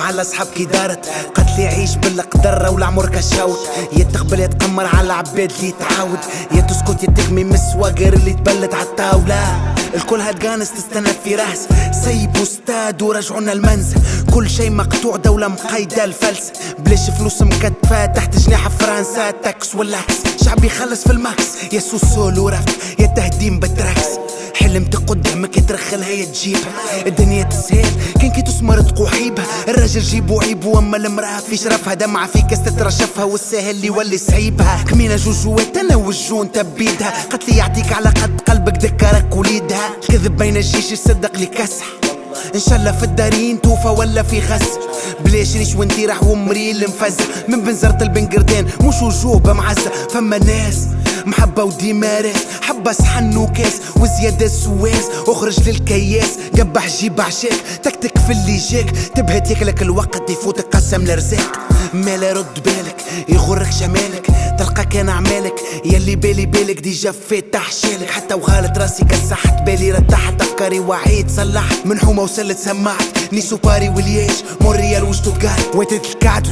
صعب على صحابك دارت قتلي عيش بالقدرة ولا عمرك شاوت يا تقبل يا تقمر على عباد اللي تعاود يا تسكت يا تغمي من السواقر اللي تبلت على الطاولة الكل هتقانس تستنى في راس سيب استاد ورجعونا المنزل كل شي مقطوع دولة مقيدة الفلس بلاش فلوس مكتفة تحت جناح فرنسا تاكس والعكس شعبي خلص في الماكس يا سوسول ورفت يا تهديم بالتراكس حلمت قدامك ترخلها يا تجيبها الدنيا تسهل كان كي تسمر تقوحيبها الراجل جيبو عيبو اما المرأة في شرفها دمعة في كاس تترشفها والساهل اللي يولي صعيبها كمينة جوجوات انا والجون تبيدها قتلي يعطيك على قد قلبك ذكرك وليدها الكذب بين الجيش يصدق لي كسح ان شاء الله في الدارين توفى ولا في خس بلاش ريش وانتي راح ومري المفزة من بنزرة البنقردين مش وجوه معزة فما ناس محبة وديما راس حبة صحن وكاس وزيادة السواس اخرج للكياس قبح جيب عشاك تكتك في اللي جاك تبهت ياكلك الوقت يفوت قسم لرزاق مالا رد بالك يغرك جمالك تلقى كان اعمالك يلي بالي بالك دي جفيت تحشالك حتى وغالت راسي كسحت بالي رتحت افكاري وعيت صلحت من حومه وسلت سمعت نيسو باري ولياش مونريال وشتوتغارت وقت تلكعت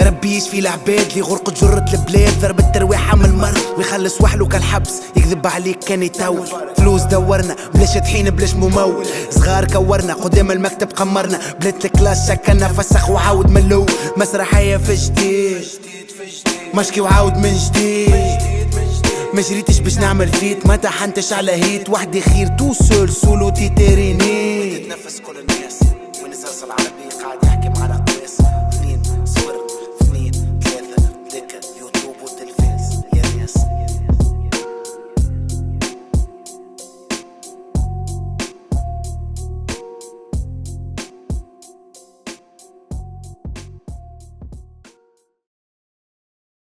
ربي يشفي العباد اللي غرقت جرة البلاد ضربت ترواحها من المرض ويخلص وحلو كالحبس يكذب عليك كان يتول فلوس دورنا بلاش طحين بلاش ممول صغار كورنا قدام المكتب قمرنا بلاد الكلاس شكلنا فسخ وعاود من الاول مسرحيه في جديد مشكي وعاود من جديد ما جريتش باش نعمل فيت ما تحنتش على هيت وحدي خير تو سول سولو تيتيريني تتنفس كل الناس ونزرس العربي قاعد يحكي مع